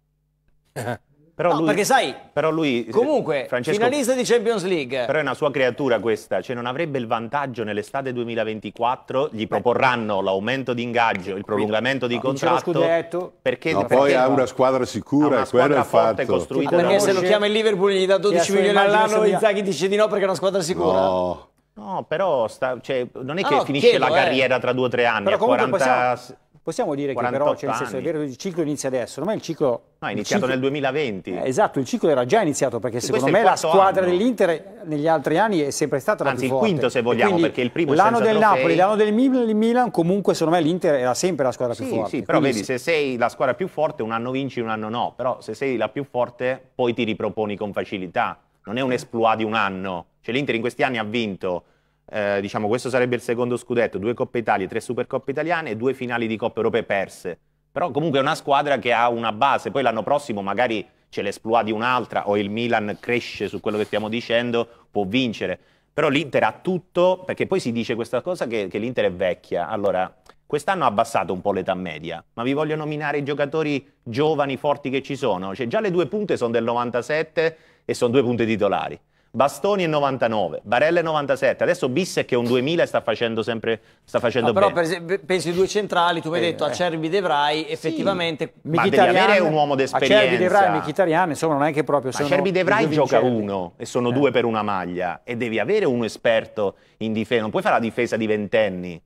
Però no, lui, perché sai, però lui, comunque, Francesco, finalista di Champions League. Però è una sua creatura questa, cioè non avrebbe il vantaggio nell'estate duemilaventiquattro, gli proporranno l'aumento di ingaggio, il prolungamento di contratto, perché no, poi ha una squadra sicura, una squadra forte, costruita. Ah, perché se lo chiama il Liverpool gli dà dodici milioni all'anno, Inzaghi dice di no perché è una squadra sicura. No. No, però sta, cioè, non è che ah, no, finisce chiedo, la carriera eh. tra due o tre anni, però comunque quaranta... possiamo... Possiamo dire che però, cioè, nel senso, è vero, il ciclo inizia adesso, ormai il ciclo... No, è iniziato ciclo, nel duemilaventi. Eh, esatto, il ciclo era già iniziato, perché e secondo me la squadra dell'Inter negli altri anni è sempre stata la più forte. Anzi, il quinto se vogliamo, quindi, perché il primo è senza trofei. L'anno del Napoli, l'anno del Milan, comunque secondo me l'Inter era sempre la squadra sì, più forte. Sì, però quindi, vedi, se sei la squadra più forte un anno vinci, un anno no, però se sei la più forte poi ti riproponi con facilità, non è un esploit di un anno. Cioè l'Inter in questi anni ha vinto... Eh, diciamo, questo sarebbe il secondo scudetto, due Coppe Italia, tre Supercoppe Italiane e due finali di Coppe Europee perse, però comunque è una squadra che ha una base, poi l'anno prossimo magari ce l'esploa di un'altra o il Milan cresce su quello che stiamo dicendo, può vincere, però l'Inter ha tutto, perché poi si dice questa cosa che, che l'Inter è vecchia. Allora, quest'anno ha abbassato un po' l'età media, ma vi voglio nominare i giocatori giovani forti che ci sono, cioè già le due punte sono del novantasette e sono due punte titolari. Bastoni è novantanove, Barella è novantasette, adesso Bissek che è un duemila e sta facendo sempre sta facendo no, però bene. Però per pensi ai due centrali, tu mi hai eh, detto eh. Acerbi, De Vrij, effettivamente sì, ma devi avere un uomo d'esperienza. Acerbi, De Vrij, Mkhitaryan, insomma non è che proprio sono Acerbi, De Vrij gioca uno e sono eh. due per una maglia, e devi avere un esperto in difesa, non puoi fare la difesa di ventenni.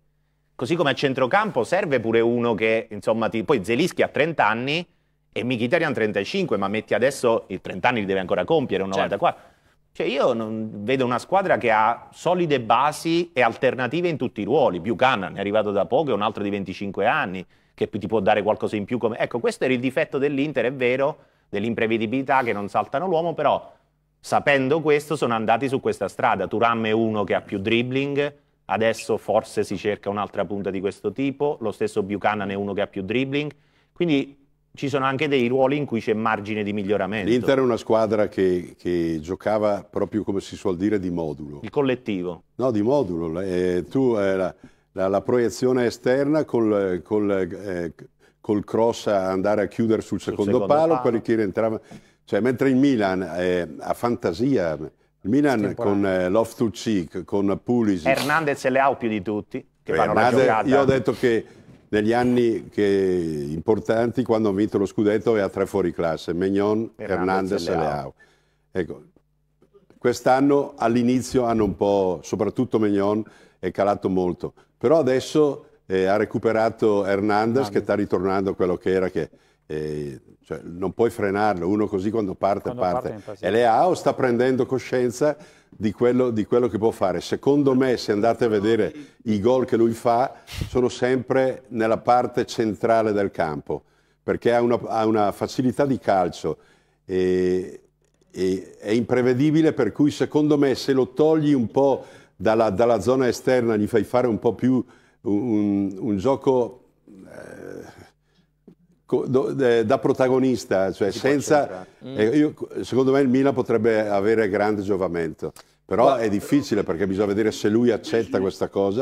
Così come a centrocampo serve pure uno che, insomma, ti... poi Zieliński ha trenta anni e Mkhitaryan trentacinque, ma metti adesso i trenta anni li deve ancora compiere, un novantaquattro. Certo. Cioè io non vedo una squadra che ha solide basi e alternative in tutti i ruoli. Buchanan è arrivato da poco, è un altro di venticinque anni che ti può dare qualcosa in più. Come... Ecco, questo era il difetto dell'Inter, è vero, dell'imprevedibilità, che non saltano l'uomo, però sapendo questo sono andati su questa strada. Thuram è uno che ha più dribbling, adesso forse si cerca un'altra punta di questo tipo, lo stesso Buchanan è uno che ha più dribbling, quindi ci sono anche dei ruoli in cui c'è margine di miglioramento. L'Inter è una squadra che, che giocava proprio, come si suol dire, di modulo. Il collettivo. No, di modulo. Eh, tu eh, la, la, la proiezione esterna col, col, eh, col cross a andare a chiudere sul secondo, sul secondo palo, palo, quelli che rientravano. Cioè, mentre il Milan eh, ha fantasia. Il Milan con eh, Loftus-Cheek, con Pulisic. Hernandez e Leao più di tutti. Che vanno Hernandez, io ho detto che negli anni che, importanti, quando hanno vinto lo scudetto, è a tre fuoriclasse, Maignan, Hernandez e Leao. Ecco, quest'anno all'inizio hanno un po', soprattutto Maignan, è calato molto, però adesso eh, ha recuperato Hernandez, che sta ritornando a quello che era, che eh, cioè, non puoi frenarlo, uno così quando parte, quando parte. parte e Leao sta prendendo coscienza Di quello, di quello che può fare. Secondo me, se andate a vedere i gol che lui fa, sono sempre nella parte centrale del campo, perché ha una, ha una facilità di calcio e, e è imprevedibile, per cui secondo me se lo togli un po' dalla, dalla zona esterna, gli fai fare un po' più un, un gioco eh, da protagonista, cioè senza... Eh, io, secondo me il Milan potrebbe avere grande giovamento, però è difficile perché bisogna vedere se lui accetta questa cosa.